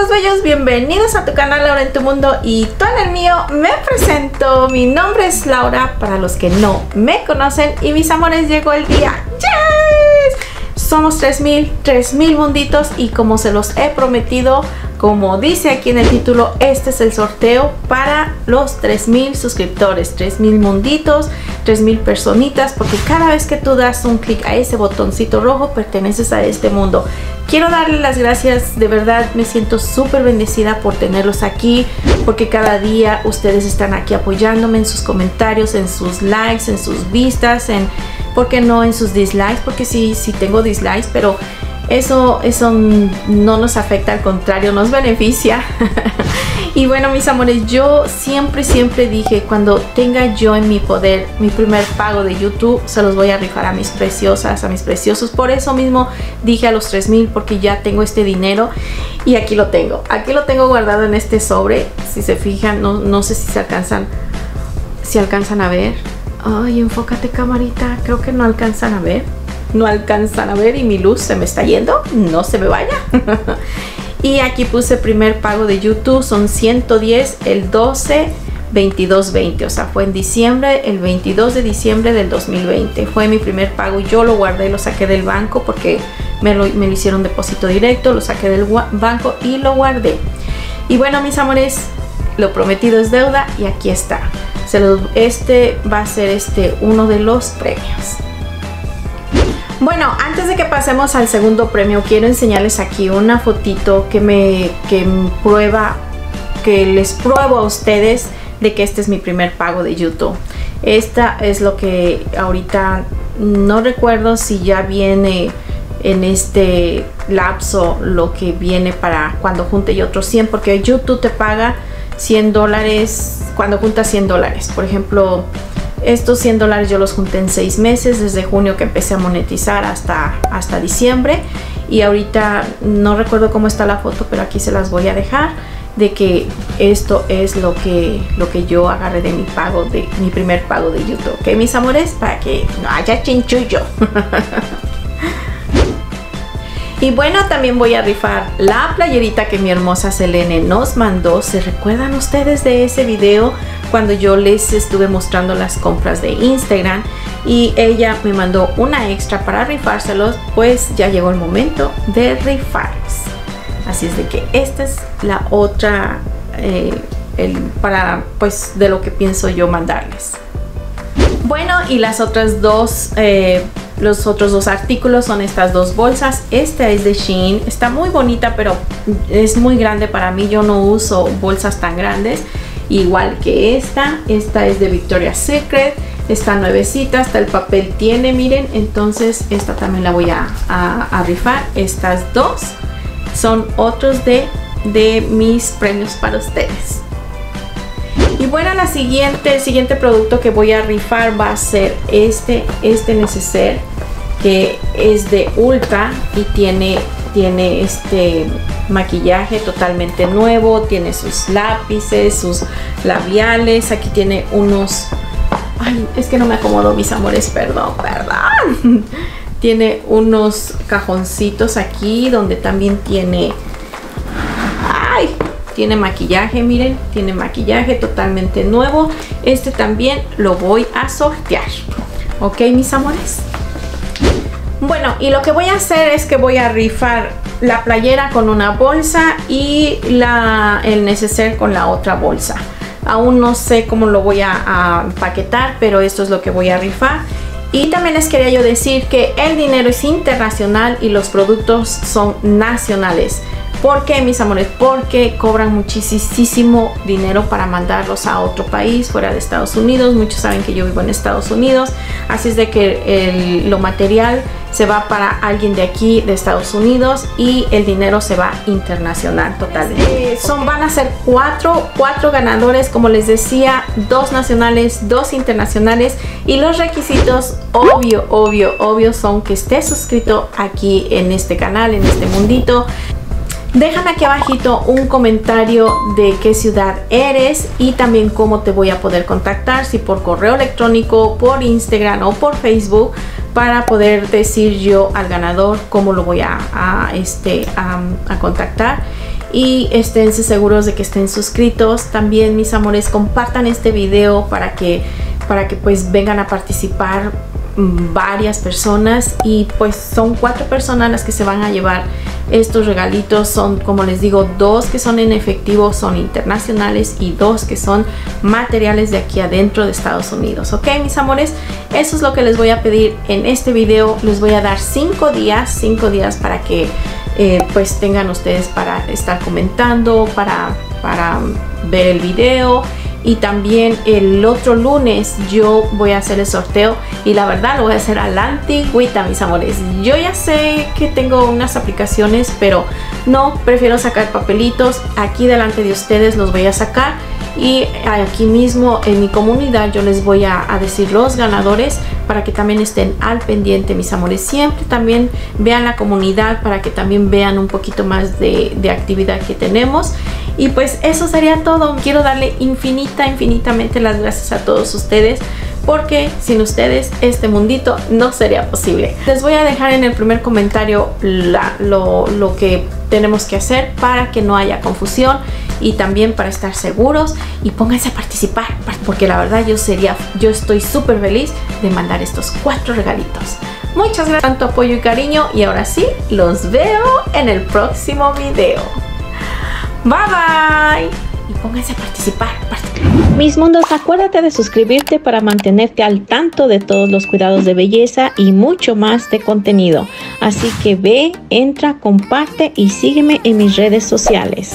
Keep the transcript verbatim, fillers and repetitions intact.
mundos bellos, bienvenidos a tu canal Laura en tu Mundo y tú en el mío. Me presento, mi nombre es Laura para los que no me conocen y mis amores, llegó el día. ¡Yes! Somos tres mil, tres mil munditos y como se los he prometido, como dice aquí en el título, este es el sorteo para los tres mil suscriptores, tres mil munditos, tres mil personitas, porque cada vez que tú das un clic a ese botoncito rojo, perteneces a este mundo. Quiero darle las gracias, de verdad me siento súper bendecida por tenerlos aquí, porque cada día ustedes están aquí apoyándome en sus comentarios, en sus likes, en sus vistas, en, ¿por qué no?, en sus dislikes, porque sí, sí tengo dislikes, pero Eso, eso no nos afecta, al contrario, nos beneficia. Y bueno, mis amores, yo siempre, siempre dije, cuando tenga yo en mi poder mi primer pago de YouTube, se los voy a rifar a mis preciosas, a mis preciosos. Por eso mismo dije a los tres mil, porque ya tengo este dinero y aquí lo tengo. Aquí lo tengo guardado en este sobre. Si se fijan, no, no sé si se alcanzan, si alcanzan a ver. Ay, enfócate, camarita. Creo que no alcanzan a ver. No alcanzan a ver y mi luz se me está yendo, no se me vaya. Y aquí puse primer pago de YouTube, son ciento diez el doce, veintidós, veinte, o sea fue en diciembre, el veintidós de diciembre del dos mil veinte fue mi primer pago. Yo lo guardé, lo saqué del banco porque me lo, me lo hicieron depósito directo, lo saqué del banco y lo guardé. Y bueno, mis amores, lo prometido es deuda y aquí está. Se lo, este va a ser este uno de los premios. Bueno, antes de que pasemos al segundo premio, quiero enseñarles aquí una fotito que me que prueba, que les pruebo a ustedes de que este es mi primer pago de YouTube. Esta es lo que ahorita, no recuerdo si ya viene en este lapso lo que viene para cuando junte yo otros cien, porque YouTube te paga cien dólares cuando juntas cien dólares. Por ejemplo, estos cien dólares yo los junté en seis meses, desde junio que empecé a monetizar hasta, hasta diciembre. Y ahorita no recuerdo cómo está la foto, pero aquí se las voy a dejar, de que esto es lo que, lo que yo agarré de mi pago, de mi primer pago de YouTube. ¿Ok, mis amores? Para que no haya chinchullo. Y bueno, también voy a rifar la playerita que mi hermosa Selene nos mandó. ¿Se recuerdan ustedes de ese video cuando yo les estuve mostrando las compras de Instagram? Y ella me mandó una extra para rifárselos, pues ya llegó el momento de rifarlos. Así es de que esta es la otra, eh, el, para pues de lo que pienso yo mandarles. Bueno, y las otras dos... Eh, Los otros dos artículos son estas dos bolsas. Esta es de Shein, está muy bonita, pero es muy grande para mí. Yo no uso bolsas tan grandes, igual que esta. Esta es de Victoria's Secret, está nuevecita, hasta el papel tiene, miren. Entonces esta también la voy a, a, a rifar. Estas dos son otros de, de mis premios para ustedes. Y bueno, la siguiente, el siguiente producto que voy a rifar va a ser este, este neceser, que es de Ulta y tiene, tiene este maquillaje totalmente nuevo, tiene sus lápices, sus labiales, aquí tiene unos... Ay, es que no me acomodo, mis amores, perdón, perdón. Tiene unos cajoncitos aquí donde también tiene... Ay, tiene maquillaje, miren, tiene maquillaje totalmente nuevo. Este también lo voy a sortear. Ok, mis amores. Bueno, y lo que voy a hacer es que voy a rifar la playera con una bolsa y la, el neceser con la otra bolsa. Aún no sé cómo lo voy a, a empaquetar, pero esto es lo que voy a rifar. Y también les quería yo decir que el dinero es internacional y los productos son nacionales. ¿Por qué, mis amores? Porque cobran muchísimo dinero para mandarlos a otro país fuera de Estados Unidos. Muchos saben que yo vivo en Estados Unidos, así es de que el, lo material se va para alguien de aquí, de Estados Unidos, y el dinero se va internacional totalmente. Eh, son, van a ser cuatro, cuatro ganadores, como les decía, dos nacionales, dos internacionales. Y los requisitos, obvio, obvio, obvio, son que estés suscrito aquí en este canal, en este mundito. Dejan aquí abajito un comentario de qué ciudad eres y también cómo te voy a poder contactar, si por correo electrónico, por Instagram o por Facebook, para poder decir yo al ganador cómo lo voy a, a, este, a, a contactar. y esténse seguros de que estén suscritos. También, mis amores, compartan este video para que, para que pues vengan a participar varias personas, y pues son cuatro personas las que se van a llevar estos regalitos. Son, como les digo, dos que son en efectivo, son internacionales, y dos que son materiales de aquí adentro de Estados Unidos. Ok, mis amores, eso es lo que les voy a pedir en este video. Les voy a dar cinco días, cinco días para que eh, pues tengan ustedes para estar comentando, para, para ver el video. Y también el otro lunes yo voy a hacer el sorteo, y la verdad lo voy a hacer a la antigüita, mis amores. Yo ya sé que tengo unas aplicaciones, pero no, prefiero sacar papelitos. Aquí delante de ustedes los voy a sacar, y aquí mismo en mi comunidad yo les voy a, a decir los ganadores, para que también estén al pendiente, mis amores. Siempre también vean la comunidad para que también vean un poquito más de, de actividad que tenemos. Y pues eso sería todo. Quiero darle infinita, infinitamente las gracias a todos ustedes, porque sin ustedes este mundito no sería posible. Les voy a dejar en el primer comentario la, lo, lo que tenemos que hacer para que no haya confusión, y también para estar seguros, y pónganse a participar, porque la verdad yo sería, yo estoy súper feliz de mandar estos cuatro regalitos. Muchas gracias por tu apoyo y cariño, y ahora sí, los veo en el próximo video. Bye bye, y pónganse a participar. Mis mundos, acuérdate de suscribirte para mantenerte al tanto de todos los cuidados de belleza y mucho más de contenido. Así que ve, entra, comparte y sígueme en mis redes sociales.